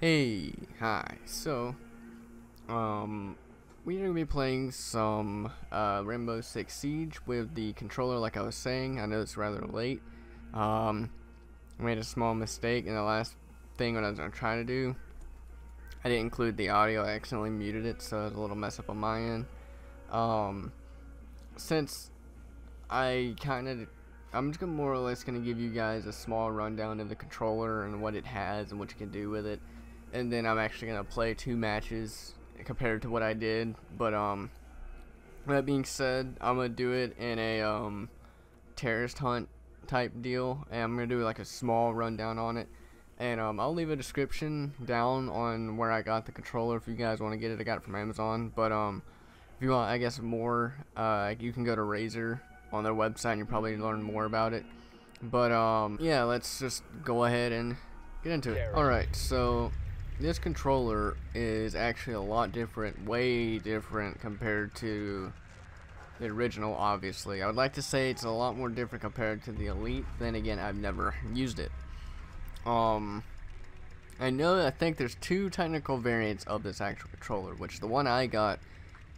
Hey, hi. So, we're gonna be playing some Rainbow Six Siege with the controller, like I was saying. I know it's rather late. I made a small mistake in the last thing when I was trying to do. I didn't include the audio. I accidentally muted it, so it was a little mess up on my end. Since I I'm just gonna more or less gonna give you guys a small rundown of the controller and what it has and what you can do with it. And then I'm actually going to play 2 matches compared to what I did. But that being said, I'm going to do it in a terrorist hunt type deal. And I'm going to do like a small rundown on it. And I'll leave a description down on where I got the controller if you guys want to get it. I got it from Amazon. But if you want, I guess, more, you can go to Razer on their website and you'll probably learn more about it. But yeah, let's just go ahead and get into it. Alright, so this controller is actually a lot different, way different compared to the original, obviously. I would like to say it's a lot more different compared to the Elite. Then again, I've never used it. I think there's 2 technical variants of this actual controller, which the one I got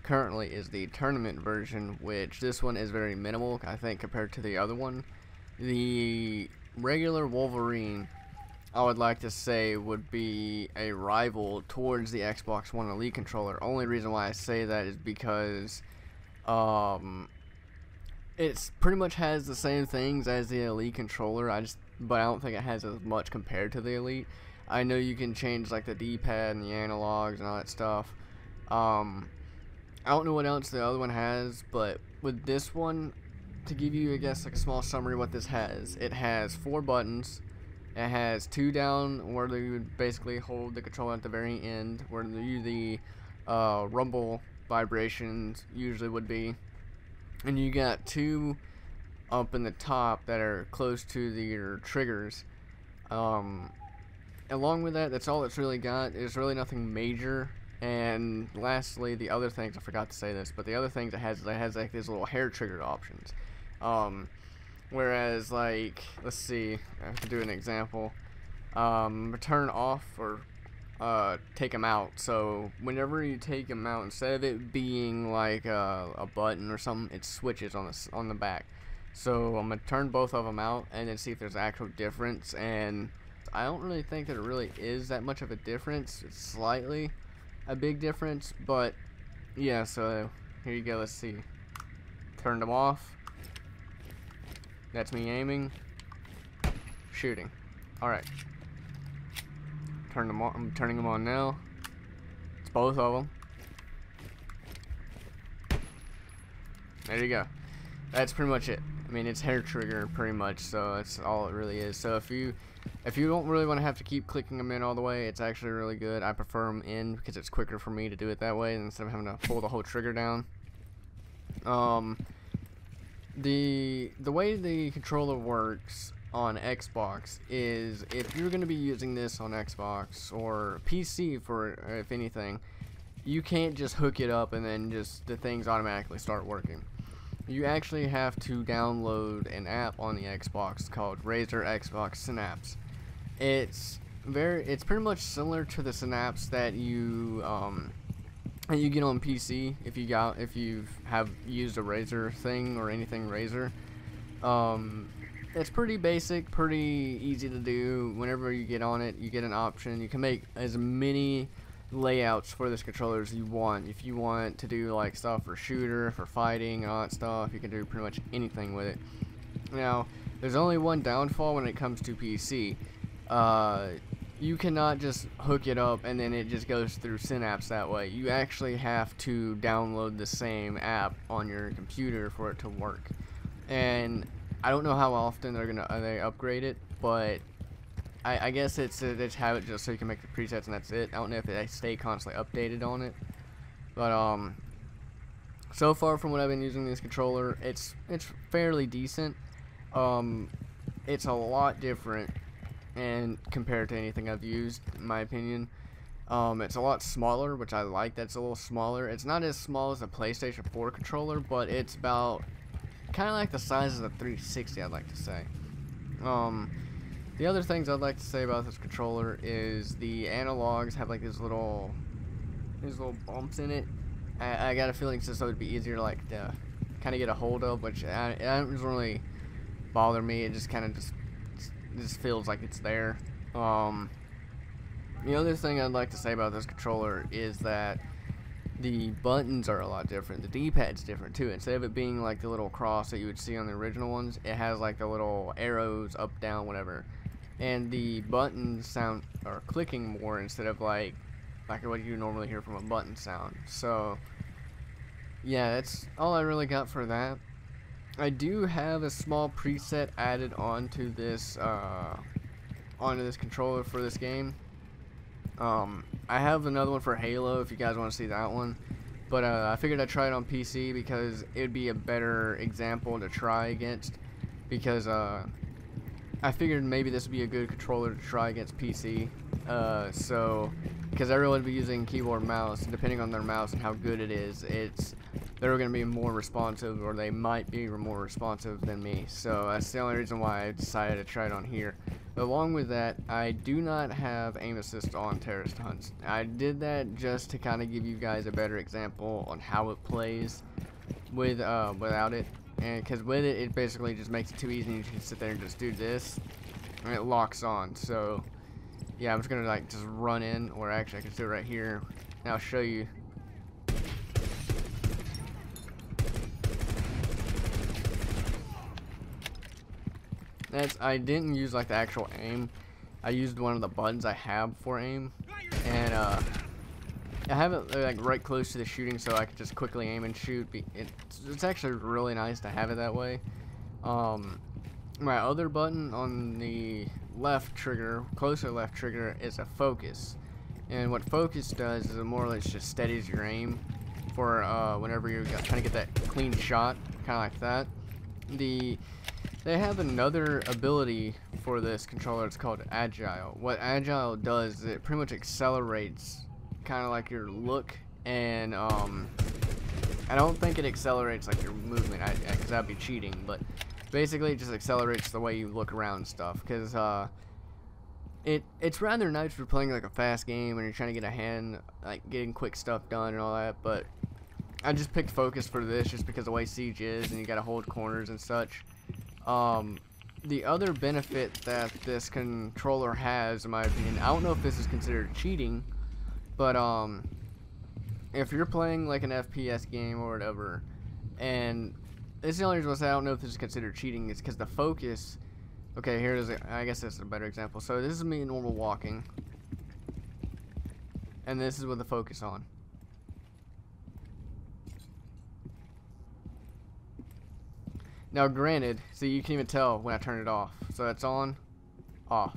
currently is the tournament version, which this one is very minimal, I think, compared to the other one. The regular Wolverine, I would like to say, would be a rival towards the Xbox One Elite controller. Only reason why I say that is because it's pretty much has the same things as the Elite controller. But I don't think it has as much compared to the Elite. I know you can change like the D-pad and the analogs and all that stuff. I don't know what else the other one has, but with this one, to give you, I guess, like a small summary of what this has. It has 4 buttons. It has 2 down, where you would basically hold the controller at the very end, where the rumble vibrations usually would be. And you got 2 up in the top that are close to your triggers. Along with that, that's all it's really got. There's really nothing major. And lastly, the other things, I forgot to say this, but the other things it has like these little hair trigger options. Whereas, like, let's see, I have to do an example. Turn off or take them out. So whenever you take them out, instead of it being like a button or something, it switches on the back. So I'm gonna turn both of them out and then see if there's an actual difference. And I don't really think that it really is that much of a difference. It's slightly a big difference, but yeah. So here you go. Let's see. Turned them off. That's me aiming, shooting. Alright. Turn them on. I'm turning them on now. It's both of them. There you go. That's pretty much it. I mean, it's hair trigger pretty much, so that's all it really is. So if you don't really want to have to keep clicking them in all the way, it's actually really good. I prefer them in because it's quicker for me to do it that way instead of having to pull the whole trigger down. The way the controller works on Xbox is, if you're going to be using this on Xbox or PC, for if anything, you can't just hook it up and then just the things automatically start working. You actually have to download an app on the Xbox called Razer Xbox Synapse. It's pretty much similar to the Synapse that you get on PC if you have used a Razer thing or anything Razer. It's pretty basic, pretty easy to do. Whenever you get on it, you get an option. You can make as many layouts for this controller as you want. If you want to do like stuff for shooter, for fighting, all that stuff, you can do pretty much anything with it. Now, there's only one downfall when it comes to PC. You cannot just hook it up and then it just goes through Synapse that way. You actually have to download the same app on your computer for it to work. And I don't know how often they upgrade it, but I guess it's have it just so you can make the presets and that's it. I don't know if they stay constantly updated on it, but so far from what I've been using this controller, it's fairly decent. It's a lot different. And compared to anything I've used, in my opinion, it's a lot smaller, which I like. That's a little smaller. It's not as small as a PlayStation 4 controller, but it's about kind of like the size of the 360, I'd like to say. The other things I'd like to say about this controller is the analogs have like these little bumps in it. I got a feeling since it would be easier to like to kind of get a hold of, which it doesn't really bother me. It just kind of just feels like it's there. The other thing I'd like to say about this controller is that the buttons are a lot different. The D-pad's different too. Instead of it being like the little cross that you would see on the original ones, it has like the little arrows up, down, whatever. And the buttons sound are clicking more instead of like what you normally hear from a button sound. So yeah, that's all I really got for that. I do have a small preset added onto this controller for this game. I have another one for Halo if you guys want to see that one, but I figured I'd try it on PC because it'd be a better example to try against, because I figured maybe this would be a good controller to try against PC, because everyone would be using keyboard and mouse, and depending on their mouse and how good it is, they're going to be more responsive, or they might be more responsive than me, so that's the only reason why I decided to try it on here. Along with that, I do not have aim assist on terrorist hunts. I did that just to kind of give you guys a better example on how it plays with without it, and because with it, it basically just makes it too easy. You can sit there and just do this, and it locks on. So yeah, I'm just gonna like just run in, or actually I can do it right here, and I'll show you. I didn't use like the actual aim. I used one of the buttons I have for aim, and I have it like right close to the shooting, so I could just quickly aim and shoot. It's actually really nice to have it that way. My other button on the left trigger, closer left trigger, is a focus, and what focus does is it more or less just steadies your aim for whenever you're trying to get that clean shot, kind of like that. They have another ability for this controller. It's called Agile. What Agile does is it pretty much accelerates kind of like your look, and I don't think it accelerates like your movement, because that'd be cheating, but basically it just accelerates the way you look around and stuff, because it's rather nice for playing like a fast game and you're trying to get a hand, like getting quick stuff done and all that, but I just picked focus for this just because of the way Siege is and you gotta hold corners and such. The other benefit that this controller has, in my opinion, I don't know if this is considered cheating, but if you're playing like an FPS game or whatever, and it's the only reason I don't know if this is considered cheating, is because the focus. Okay, here is I guess that's a better example. So this is me normal walking, and this is with the focus on. Now granted, so you can even tell when I turn it off. So that's on, off,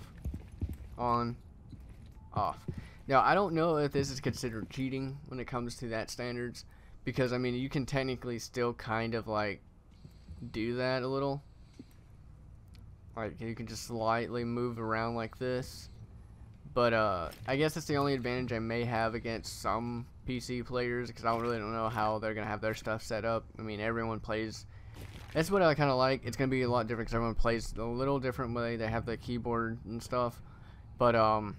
on, off. Now I don't know if this is considered cheating when it comes to that standards, because I mean you can technically still kind of like do that a little. Like you can just slightly move around like this. But I guess that's the only advantage I may have against some PC players, because I really don't know how they're gonna have their stuff set up. I mean, everyone plays. That's what I kind of like. It's going to be a lot different because everyone plays a little different way. They have the keyboard and stuff. But I'm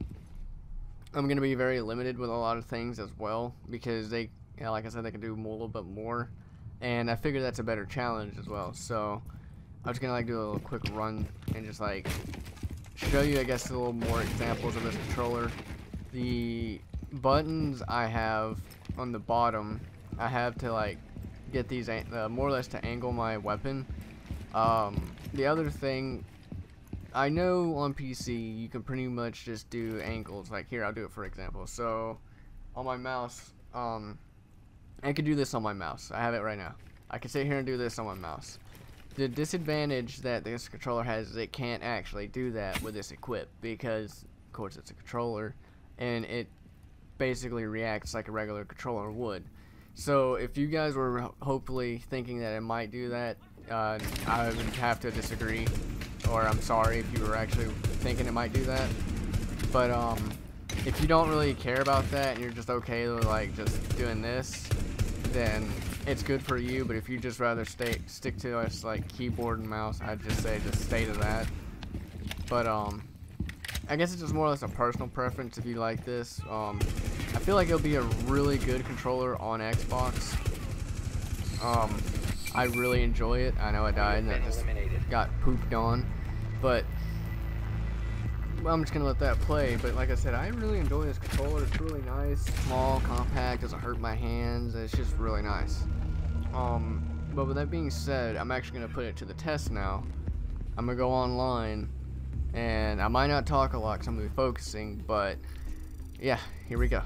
going to be very limited with a lot of things as well, because they, you know, like I said, they can do a little bit more. And I figure that's a better challenge as well. So I'm just going to like do a little quick run and just like show you, I guess, a little more examples of this controller. The buttons I have on the bottom, I have to like get these more or less to angle my weapon. The other thing, I know on PC you can pretty much just do angles, like here I'll do it for example. So on my mouse, I could do this on my mouse, I have it right now, I can sit here and do this on my mouse. The disadvantage that this controller has is it can't actually do that with this equip, because of course it's a controller and it basically reacts like a regular controller would. So if you guys were hopefully thinking that it might do that, I would have to disagree, or I'm sorry if you were actually thinking it might do that. But if you don't really care about that and you're just okay with like just doing this, then it's good for you. But if you just rather stick to us like keyboard and mouse, I'd just say just stay to that. But I guess it's just more or less a personal preference if you like this. I feel like it'll be a really good controller on Xbox. I really enjoy it. I know I died and I just got pooped on, but I'm just gonna let that play. But like I said, I really enjoy this controller. It's really nice, small, compact, doesn't hurt my hands. It's just really nice. But with that being said, I'm actually gonna put it to the test now. I'm gonna go online, and I might not talk a lot because I'm gonna be focusing, but yeah, here we go.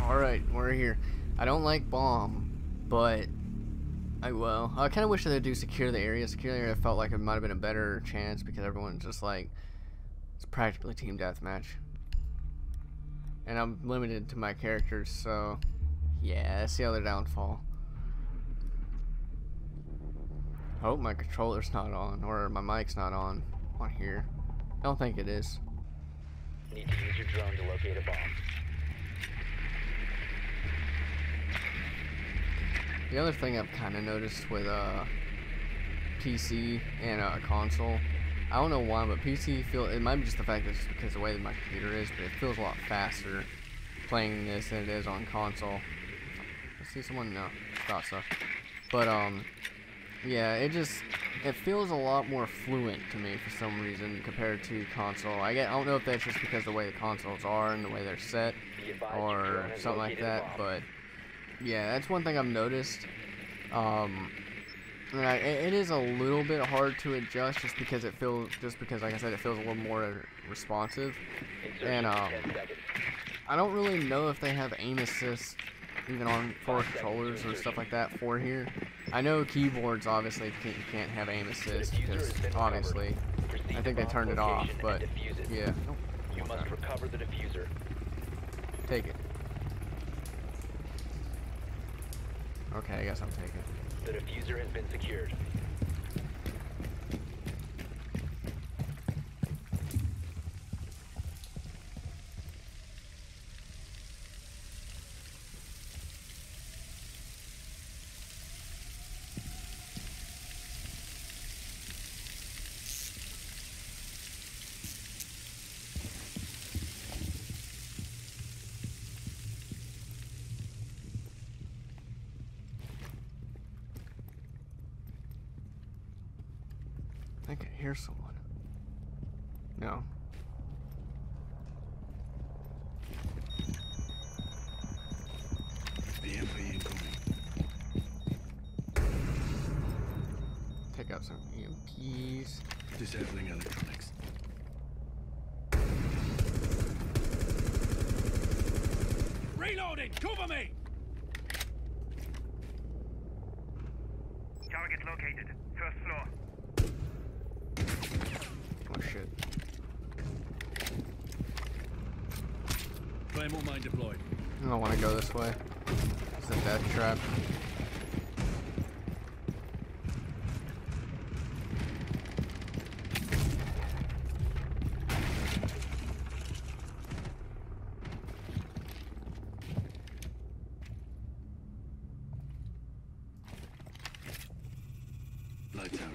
Alright, we're here. I don't like bomb, but I will. I kind of wish that they do secure the area. Secure the area felt like it might have been a better chance because everyone's just like, it's practically team deathmatch. And I'm limited to my characters, so yeah, that's the other downfall. I hope my controller's not on, or my mic's not on here. I don't think it is. You need to use your drone to locate a bomb. The other thing I've kind of noticed with PC and console, I don't know why, but PC it might be just the fact that it's because the way that my computer is, but it feels a lot faster playing this than it is on console. I see someone? No, thought so. But yeah, it feels a lot more fluent to me for some reason compared to console. I don't know if that's just because the way the consoles are and the way they're set, or something like that, but yeah, that's one thing I've noticed. It is a little bit hard to adjust just because it feels, like I said, it feels a little more responsive. And I don't really know if they have aim assist even on for controllers or stuff like that for here. I know keyboards obviously can't have aim assist because obviously I think they turned it off. But yeah, you must recover the diffuser. Take it. Okay, I guess I'll take it. The diffuser has been secured. I think I hear someone. No. The MP incoming. Take out some EMPs. Disabling electronics. Reloading! Cover me! Target located. First floor. Claymore mine deployed. I don't want to go this way. It's a death trap. Lights out.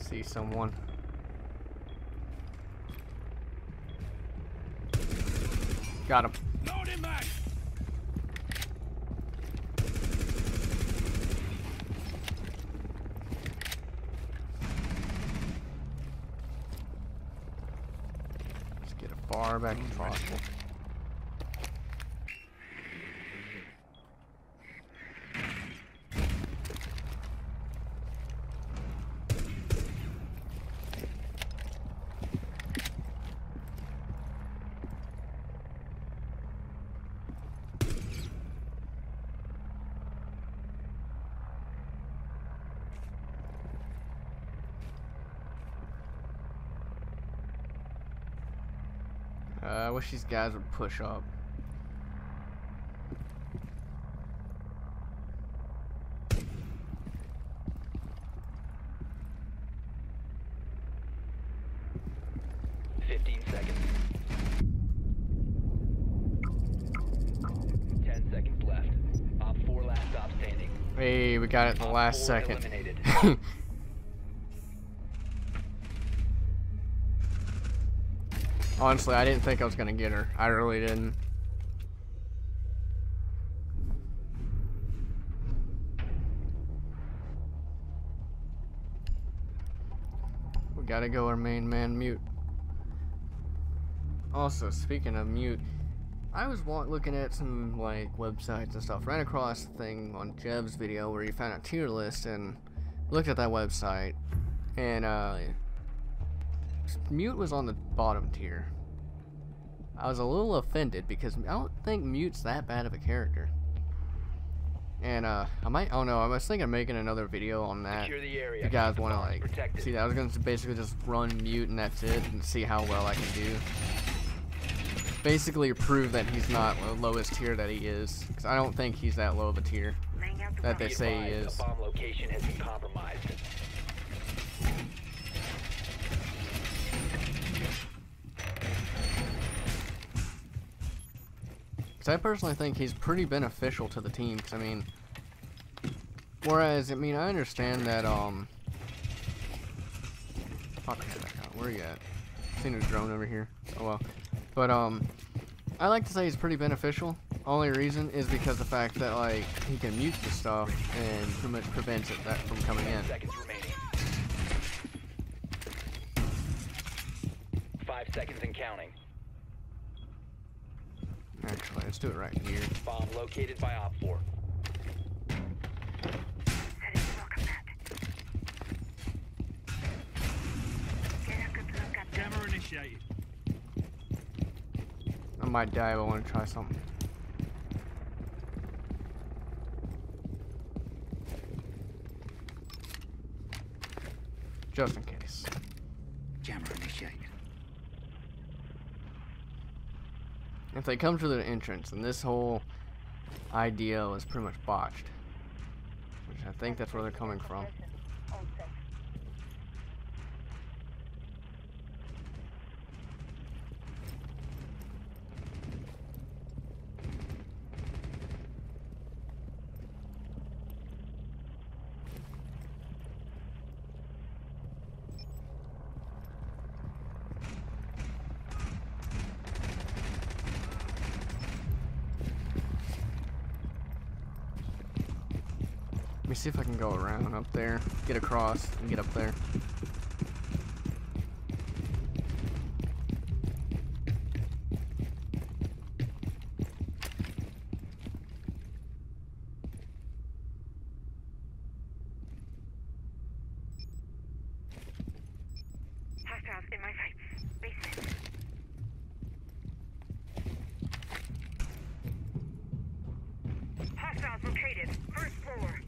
See someone. Got him. Load him back. far back as possible. I wish these guys would push up. Seconds. 10 seconds left. Op 4 last stop standing. Hey, we got it in the last second. Honestly, I didn't think I was gonna get her. I really didn't. We gotta go our main man, Mute. Also, speaking of Mute, I was looking at some like websites and stuff. Ran across a thing on Jeb's video where he found a tier list and looked at that website, and Mute was on the bottom tier. I was a little offended because I don't think Mute's that bad of a character. And I was thinking of making another video on that. If you guys want to like see that, I was gonna basically just run Mute and that's it, and see how well I can do. Basically prove that he's not the lowest tier that he is, because I don't think he's that low of a tier that they say he is. Bomb location has been compromised. I personally think he's pretty beneficial to the team, because I mean, whereas, I mean, I understand that, where are you at? I've seen a drone over here. Oh well. But, I like to say he's pretty beneficial. Only reason is because the fact that, like, he can mute the stuff and pretty much prevents it that from coming in. 5 seconds and counting. Actually, let's do it right here. Bomb located by Op 4. Camera initiated. I might die, but I want to try something. Just in case. Camera initiated. If they come to the entrance, and this whole idea was pretty much botched, which I think that's where they're coming from. Let me see if I can go around up there, get across, and get up there. Hostiles in my sights. Basement. Hostiles located. First floor.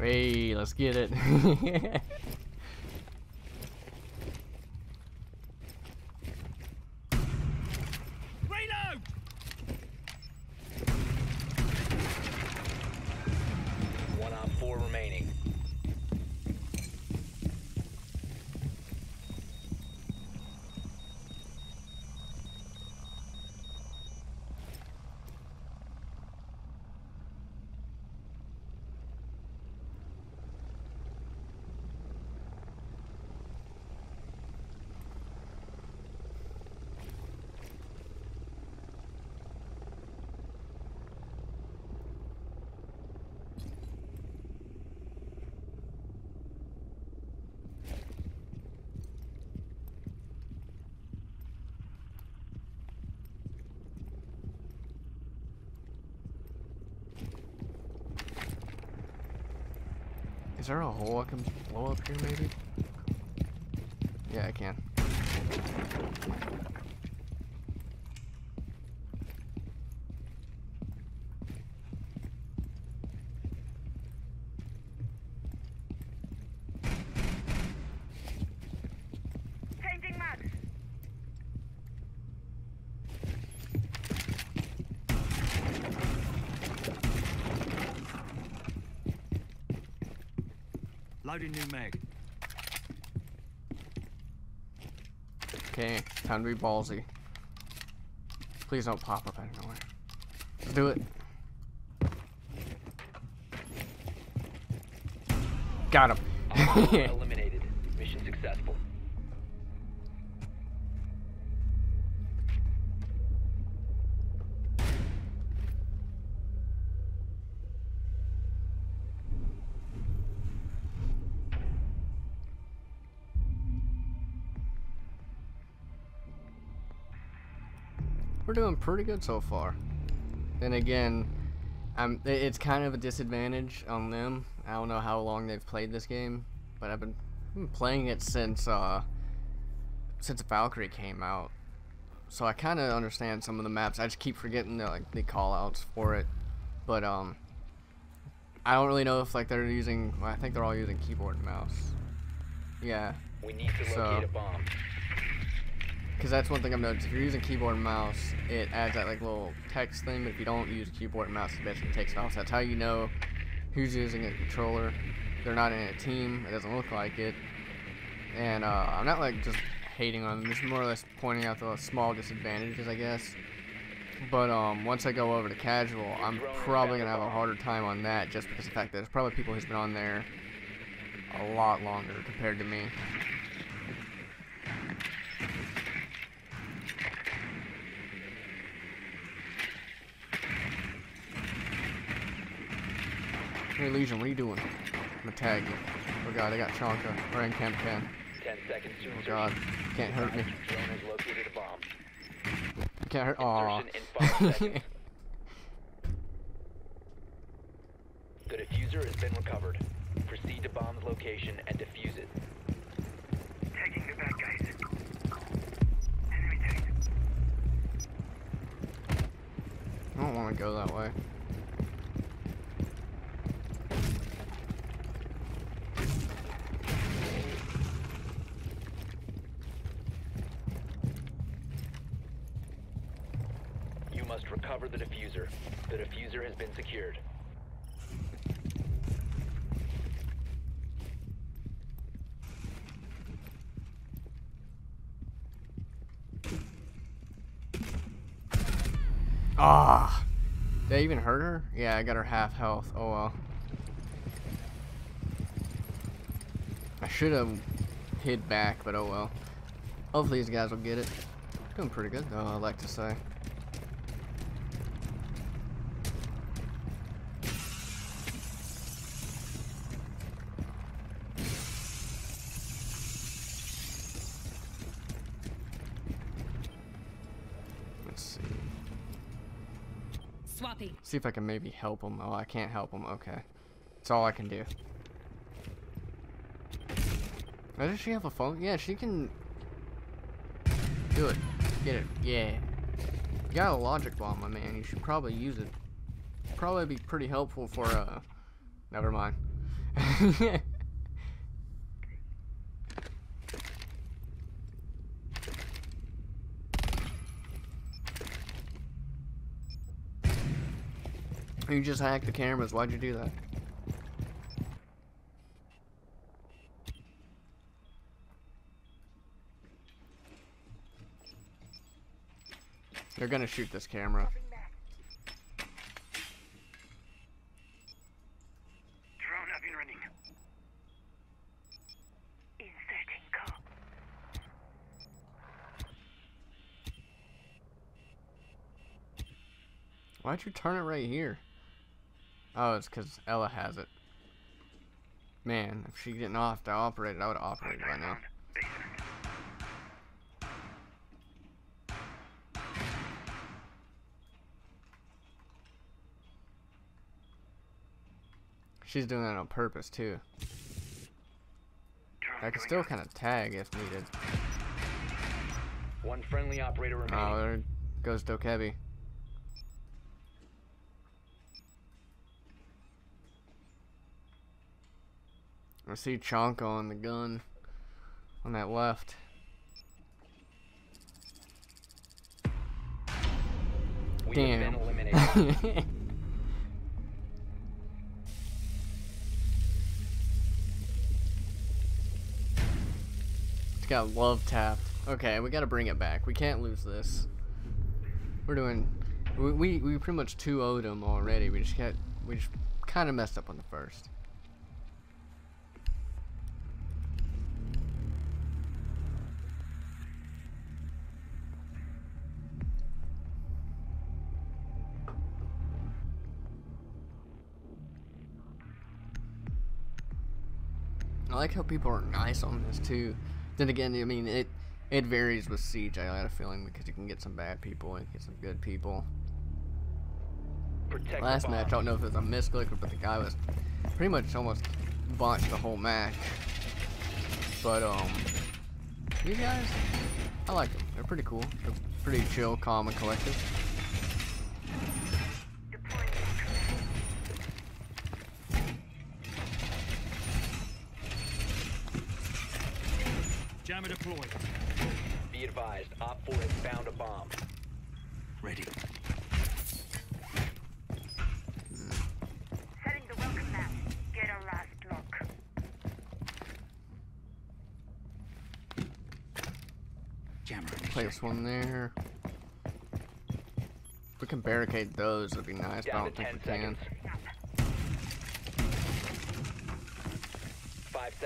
Hey, let's get it. Reload! One on four remaining. Is there a hole I can blow up here, maybe? Yeah, I can. Loading new mag. Okay, time to be ballsy. Please don't pop up out of nowhere. Let's do it. Got him. Eliminated. Mission successful. We're doing pretty good so far. Then again, it's kind of a disadvantage on them. I don't know how long they've played this game, but I've been playing it since Valkyrie came out, so I kind of understand some of the maps. I just keep forgetting the callouts for it, but I don't really know if they're using. Well, I think they're all using keyboard and mouse. Yeah. We need to locate a bomb. Because that's one thing I've noticed. If you're using keyboard and mouse, it adds that little text thing. But if you don't use keyboard and mouse, it basically takes it off. So that's how you know who's using a controller. They're not in a team. It doesn't look like it. And I'm not just hating on them. Just more or less pointing out the small disadvantages, I guess. But once I go over to casual, I'm probably gonna have a harder time on that, just because of the fact that there's probably people who's been on there a lot longer compared to me. Hey Legion, what are you doing? I'm gonna tag you. Oh god, I got Chanka. We're in Camp 10. 10 seconds to oh god, you can't hurt me. You can't hurt. Aww. The diffuser has been recovered. Proceed to bomb's location and defuse it. Taking the bad guys. Enemy tank. I don't want to go that way. Recover the diffuser. The diffuser has been secured. Ah! Did I even hurt her? Yeah, I got her half health. Oh well. I should have hid back, but oh well. Hopefully these guys will get it. Doing pretty good though, I like to say. See if I can maybe help him. Oh, I can't help him. Okay. That's all I can do. Oh, does she have a phone? Yeah, she can do it. Get it. Yeah. You got a logic bomb, my man. You should probably use it. Probably be pretty helpful for, never mind. You just hacked the cameras. Why'd you do that? They're gonna shoot this camera. Drone up and running. Inserting call. Why'd you turn it right here? Oh, it's because Ella has it. Man, if she didn't have to operate it, I would operate it right now. She's doing that on purpose too. I can still kind of tag if needed. One friendly operator remaining. Oh, there goes Dokkaebi. I see Chanka on the gun on that left. Damn. It's got love tapped. Okay, we gotta bring it back. We can't lose this. We're doing. We pretty much 2-0'd them already. We just kind of messed up on the first. I like how people are nice on this too. Then again, I mean, it varies with Siege, I had a feeling, because you can get some bad people and get some good people. Last match, I don't know if it was a misclick, but the guy was pretty much almost botched the whole match. But these guys, I like them. They're pretty cool. They're pretty chill, calm, and collected. Jammer deployed. Be advised, Op 4 has found a bomb. Ready. Setting the welcome map. Get our last block. Jammer. Place one there. If we can barricade those, it'd be nice. Down, but I don't think we can.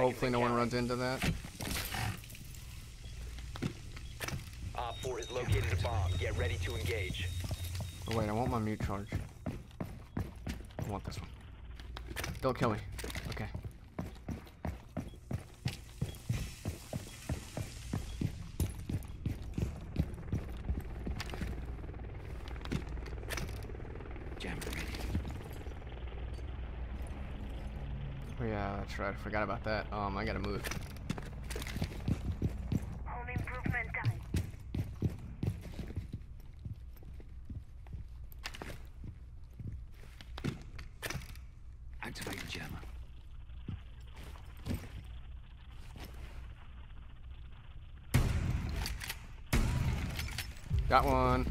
Hopefully no one runs into that. Op 4 has located a bomb. Get ready to engage. Oh wait, I want my mute charge. I want this one. Don't kill me. Okay. Jam ready. Oh yeah, that's right. I forgot about that. I gotta move. Got one.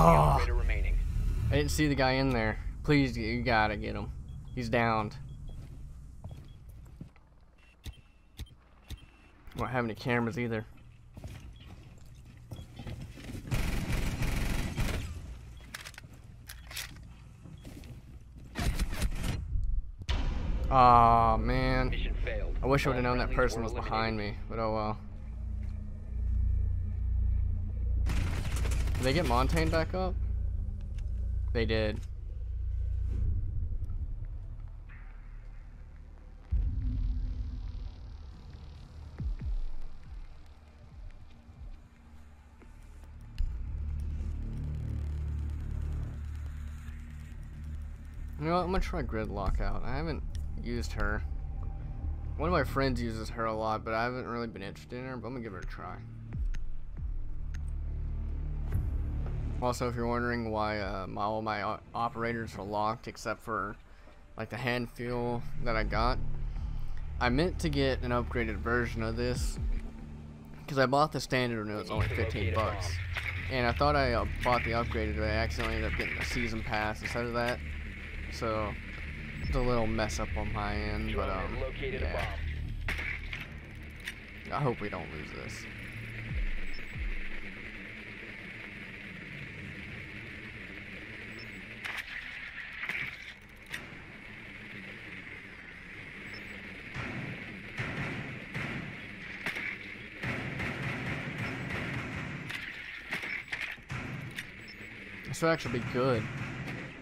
Oh. I didn't see the guy in there. Please, you gotta get him. He's downed. I don't have any cameras either. Aw, oh, man. Mission failed. I wish I would have known that person was behind me, but oh well. Did they get Montagne back up? They did. You know what, I'm gonna try Gridlock out. I haven't used her. One of my friends uses her a lot, but I haven't really been interested in her, but I'm gonna give her a try. Also, if you're wondering why all my operators are locked except for like the hand fuel that I got, I meant to get an upgraded version of this because I bought the standard and it was only 15 bucks. And I thought I bought the upgraded, but I accidentally ended up getting the season pass instead of that. So it's a little mess up on my end, but yeah. I hope we don't lose this. This would actually be good.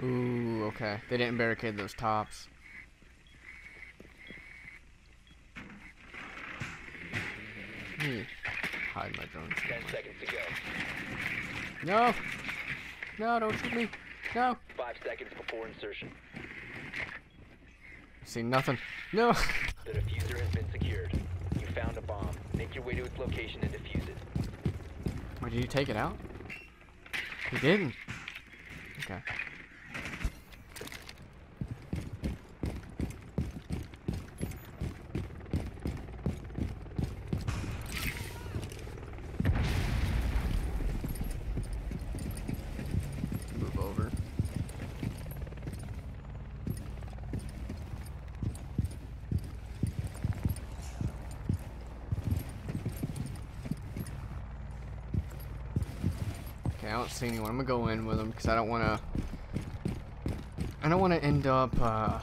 Ooh, okay. They didn't barricade those tops. Hide my drone. 10 seconds to go. No! No, don't shoot me! No! 5 seconds before insertion. See nothing. No! The diffuser has been secured. You found a bomb. Make your way to its location and defuse it. Wait, did you take it out? You didn't. Okay. I don't see anyone. I'm gonna go in with them because I don't want to end up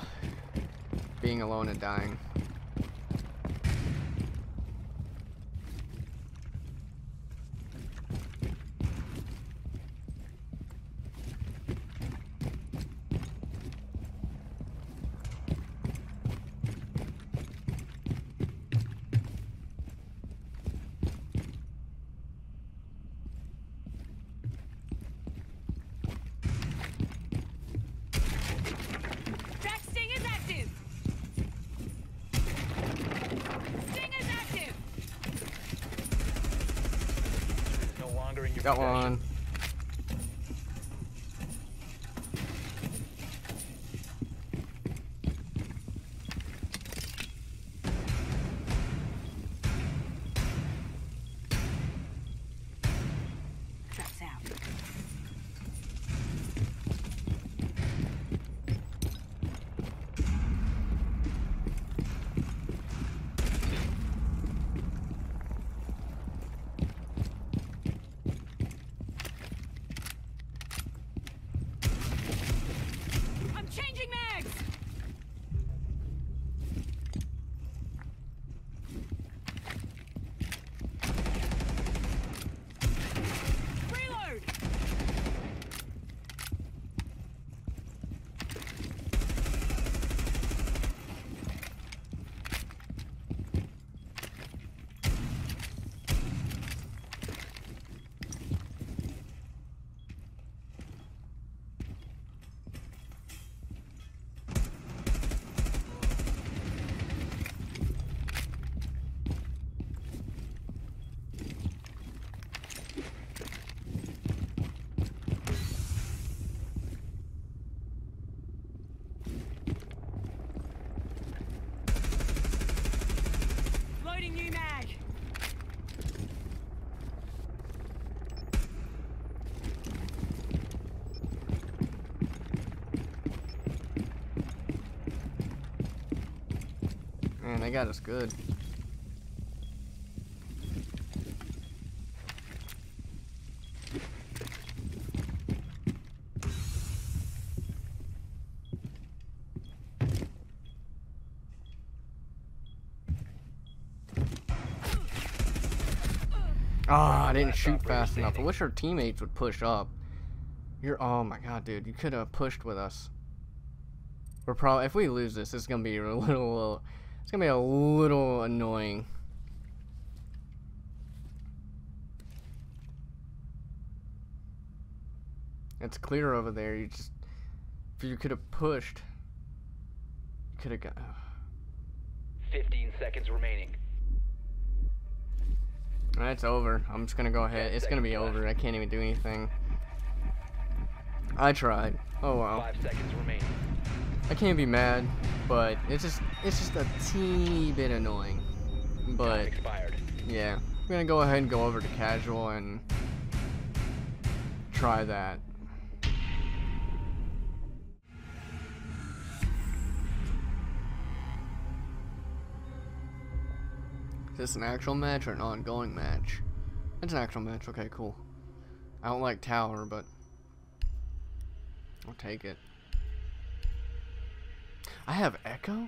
being alone and dying. Got one. That's out. they got us good. Ah, oh, I didn't shoot fast enough. I wish our teammates would push up. You're, oh my god, dude, you could have pushed with us. We're probably, if we lose this, it's gonna be a little, it's gonna be a little annoying. It's clear over there. You just, if you could have pushed, you could have got. 15 seconds remaining. That's over. I'm just gonna go ahead. It's gonna be over. I can't even do anything. I tried. Oh wow. 5 seconds remaining. I can't be mad, but it's just a teeny bit annoying. But yeah, I'm gonna go ahead and go over to casual and try that. Is this an actual match or an ongoing match? It's an actual match, okay, cool. I don't like tower, but I'll take it. I have Echo? You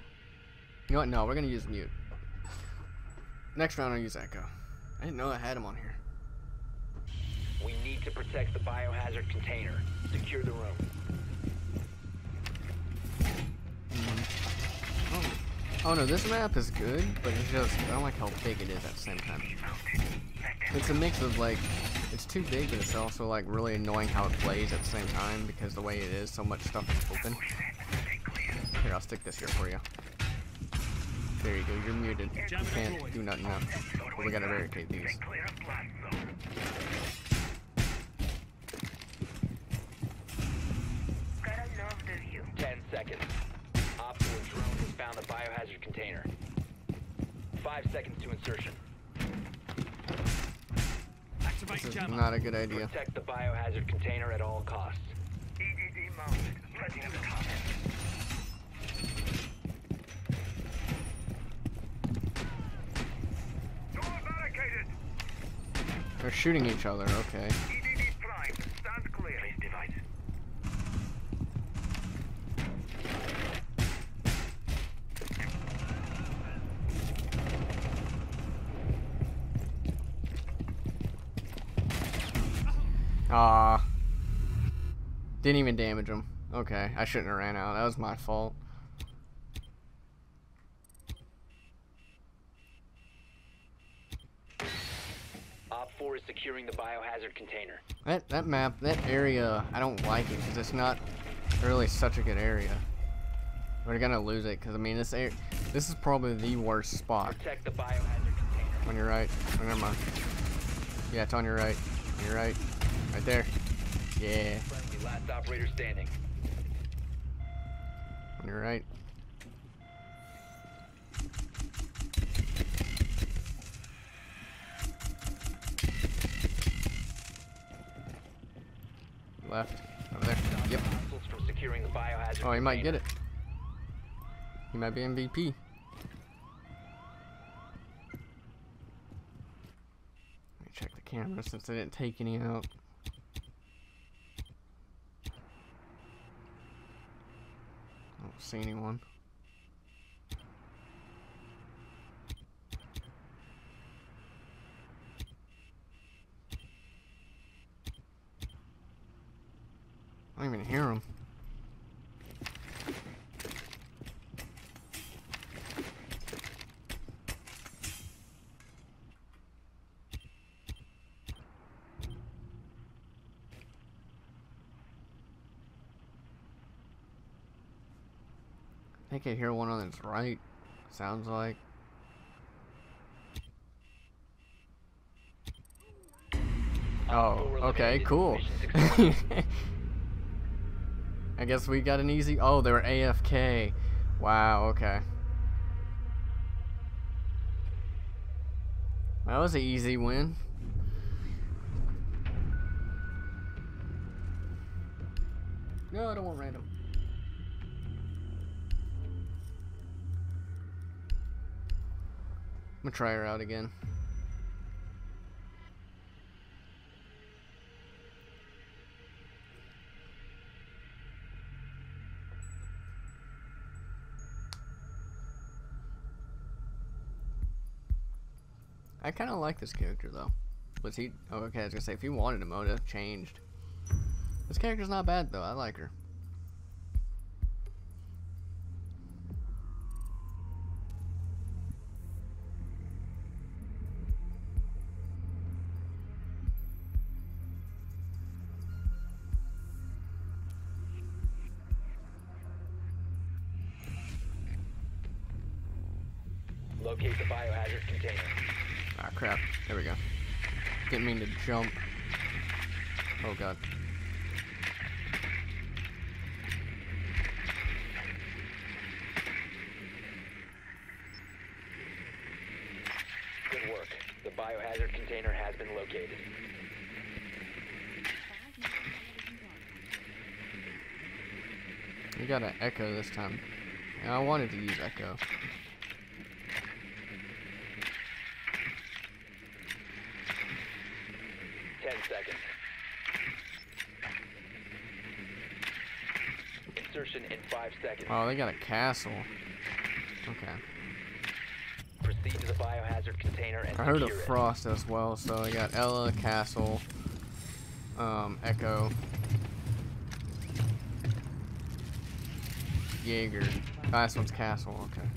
know what? No, we're gonna use Mute. Next round I'll use Echo. I didn't know I had him on here. We need to protect the biohazard container. Secure the room. Oh no, this map is good, but it's just, I don't like how big it is at the same time. It's a mix of like, it's too big, but it's also like really annoying how it plays at the same time because the way it is, so much stuff is open. Here, I'll stick this here for you. There you go, you're muted. You can't do nothing now. But we gotta barricade these. Gotta love the view. 10 seconds. Found the biohazard container. 5 seconds to insertion. This is not a good idea. Protect the biohazard container at all costs. EDD mounted. Ready to attack. Door barricaded. They're shooting each other. Okay. EDD prime. Stand clear. Please device. Ah, didn't even damage him. Okay, I shouldn't have ran out. That was my fault. Op 4 is securing the biohazard container. That map, that area, I don't like it because it's not really such a good area. We're gonna lose it because I mean this is probably the worst spot. Protect the biohazard container. On your right. Oh, never mind. Yeah, it's on your right. On your right. Right there. Yeah. Friendly, last operator standing. You're right. Left. Over there. Yep. Oh, he might get it. He might be MVP. Let me check the camera since I didn't take any out. See anyone? I don't even hear him. I think I hear one on its right, sounds like. Oh, okay, cool. I guess we got an easy, oh, they were AFK. Wow, okay. That was an easy win. No, I don't want random. I'm gonna try her out again. I kind of like this character though. Was he? Oh, okay. I was gonna say if you wanted him, I would have changed. This character's not bad though. I like her. Locate the biohazard container. Ah, crap. There we go. Didn't mean to jump. Oh, God. Good work. The biohazard container has been located. We got an Echo this time. And I wanted to use Echo. Insertion in 5 seconds. Oh, they got a castle. Okay. Proceed to the biohazard container and I heard of Frost as well, so I got Ella, Castle, Echo, Jaeger. Oh, last one's Castle. Okay.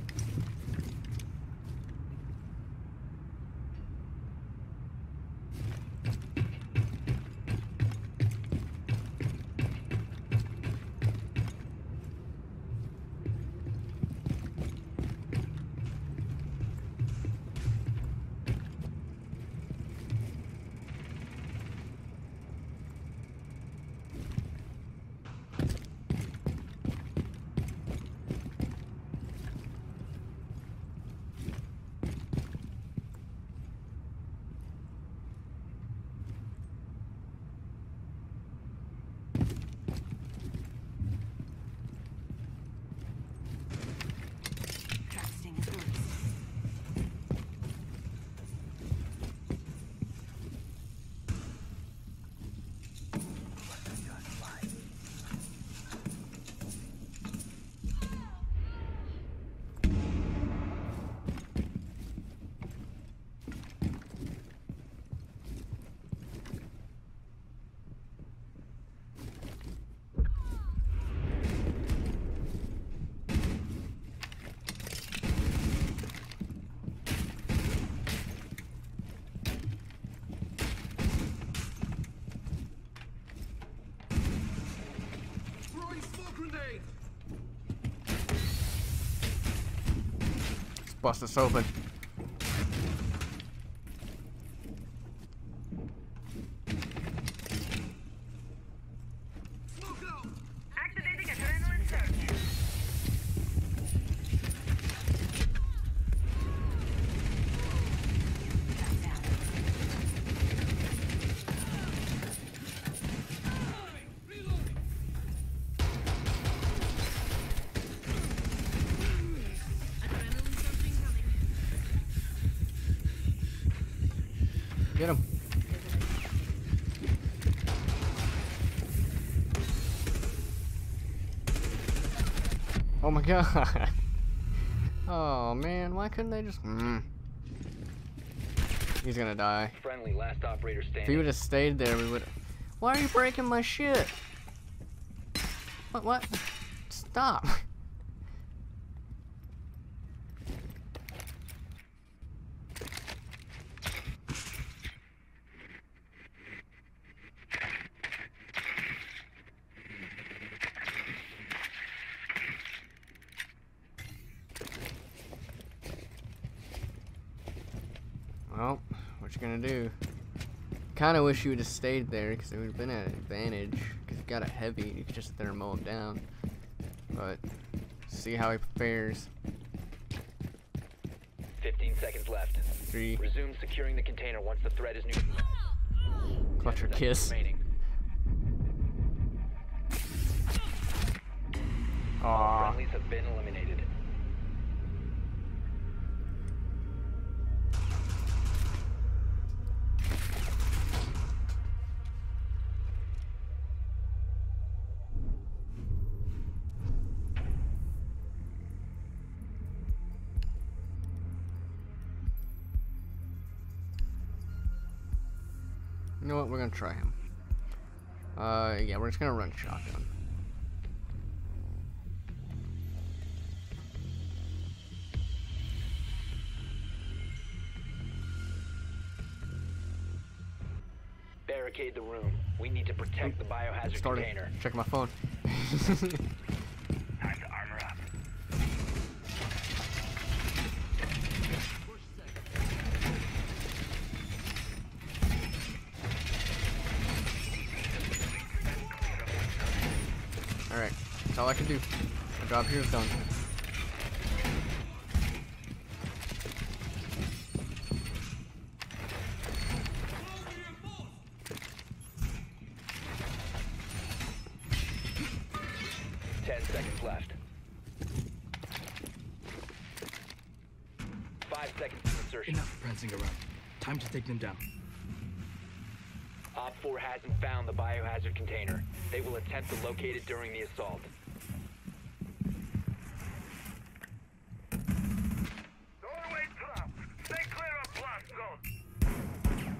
Bust this open. Activating adrenaline surge. Get him. Oh my God. Oh man, why couldn't they just He's gonna die. Friendly, last operator standing. If he would have stayed there, we would. Why are you breaking my shit? What? Stop. Well, what you gonna do? Kind of wish you would have stayed there because it would have been an advantage. Because you got a heavy, you could just thermal him down. But see how he fares. 15 seconds left. 3. Resume securing the container once the threat is neutralized. Clutch or kiss. All friendlies have been eliminated. You know what? We're gonna try him. Yeah, we're just gonna run shotgun. Barricade the room. We need to protect the biohazard container. Check my phone. Time to armor up. Alright, that's all I can do. My job here is done. Them down. Op 4 hasn't found the biohazard container. They will attempt to locate it during the assault. Doorway blocked. Stay clear of blast zone.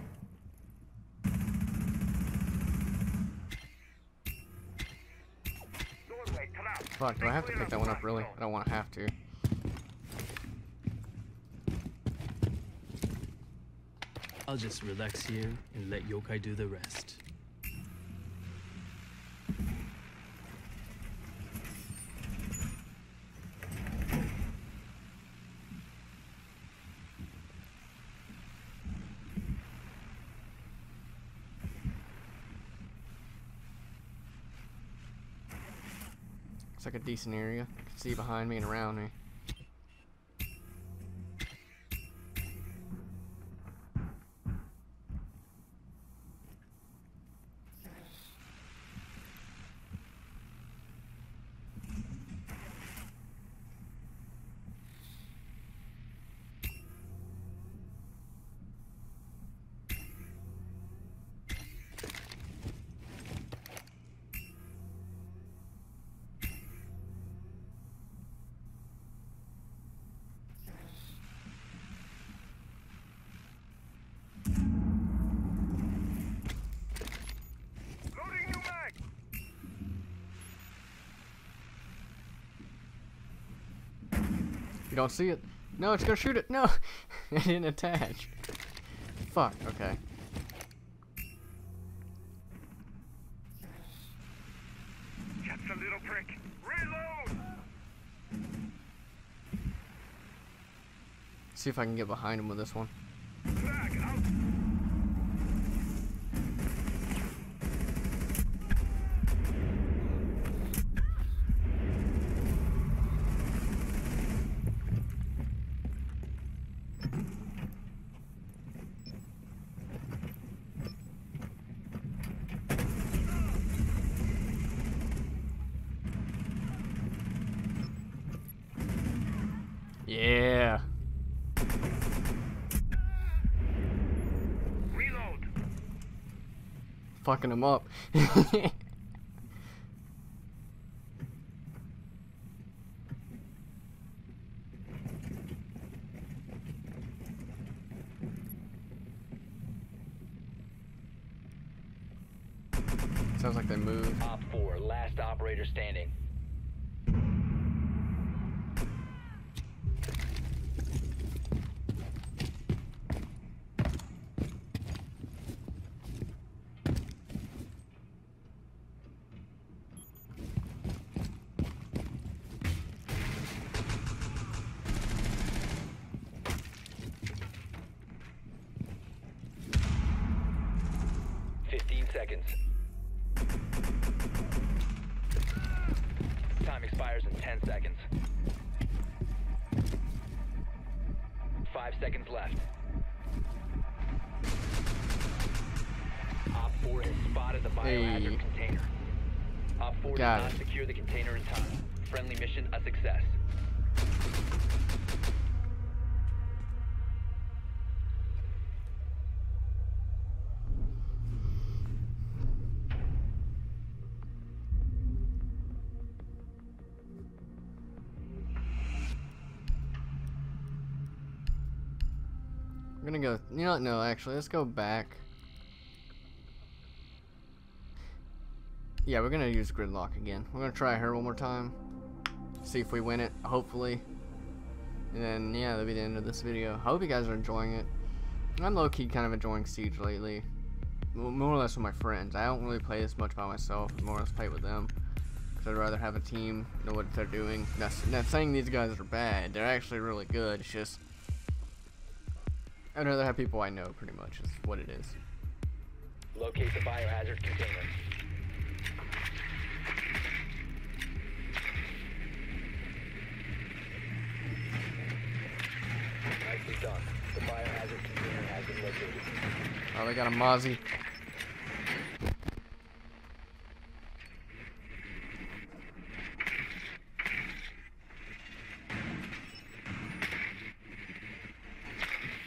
Fuck, do I have to pick that one up really? I don't want to have to. I'll just relax here and let Yokai do the rest. Looks like a decent area. I can see behind me and around me. Don't see it. No, it's gonna shoot it. No, it didn't attach. Fuck. Okay. That's a little prick. Reload. See if I can get behind him with this one. Yeah. Reload. Fucking him up. Sounds like they moved. Op 4, last operator standing. Time expires in 10 seconds. 5 seconds left. Op 4 has spotted the biohazard container. Op 4 did not secure the container in time. Friendly mission a success. We're gonna go, you know what, no, actually, let's go back. Yeah, we're gonna use Gridlock again. We're gonna try her one more time, see if we win it, hopefully. And then yeah, that'll be the end of this video. I hope you guys are enjoying it. I'm low-key kind of enjoying Siege lately, more or less with my friends. I don't really play this much by myself, more or less play with them, because I'd rather have a team, know what they're doing. Not saying these guys are bad, they're actually really good, it's just I'd rather have people I know, pretty much, is what it is. Locate the biohazard container. Nicely done. The biohazard container has been located. Oh, they got a Mozzie.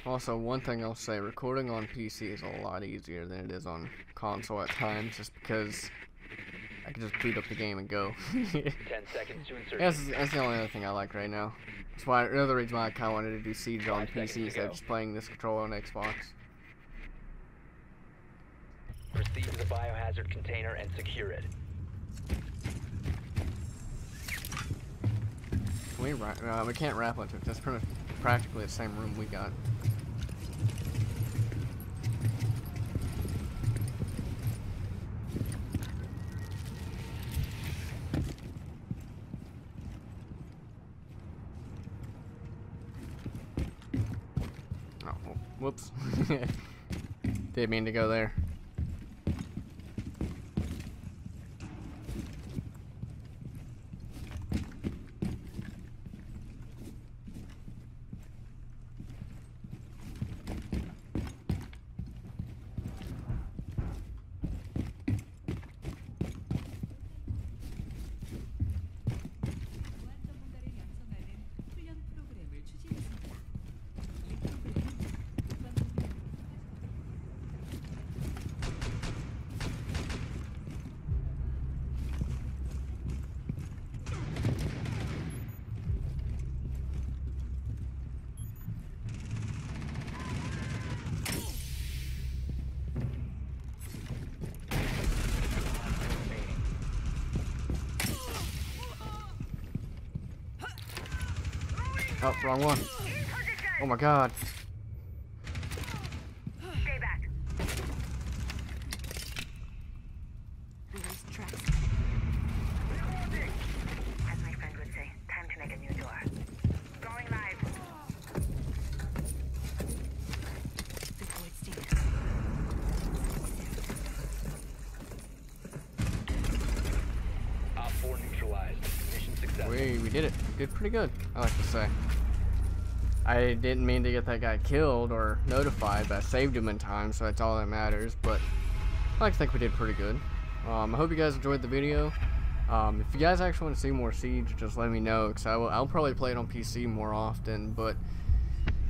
Also, one thing I'll say, recording on PC is a lot easier than it is on console at times, just because I can just boot up the game and go. 10 seconds to insert. That's the only other thing I like right now. That's why another reason why I kind of wanted to do Siege on PC instead of just playing this controller on Xbox. Proceed to the biohazard container and secure it. We can't grapple into it. That's pretty much practically the same room we got. Whoops. Didn't mean to go there. Oh, wrong one. Oh my god. Stay back. As my friend would say, time to make a new door. Going live. Op 4 neutralized. Mission successful. We did it. We did pretty good, I like to say. I didn't mean to get that guy killed or notified, but I saved him in time, so that's all that matters. But I like to think we did pretty good. I hope you guys enjoyed the video. If you guys actually want to see more Siege, just let me know, because I'll probably play it on PC more often. But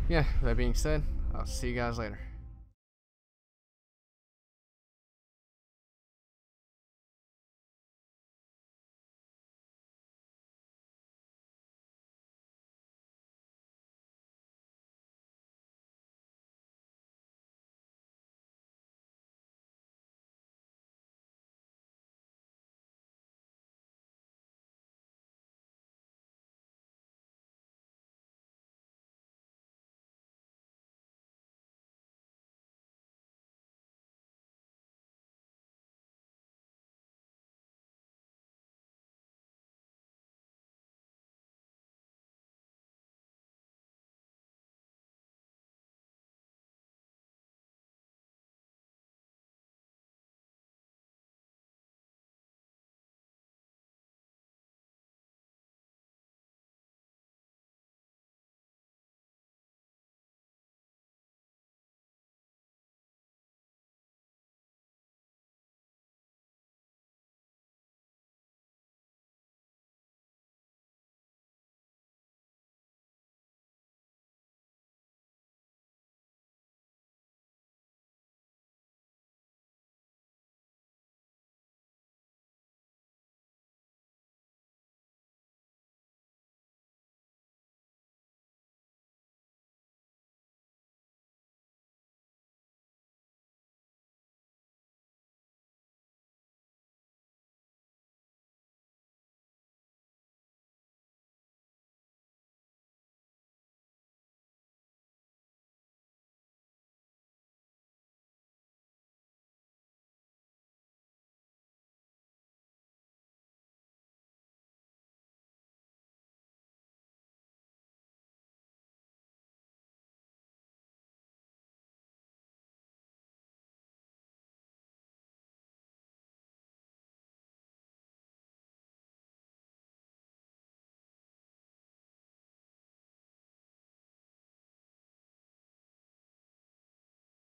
yeah, with that being said, I'll see you guys later.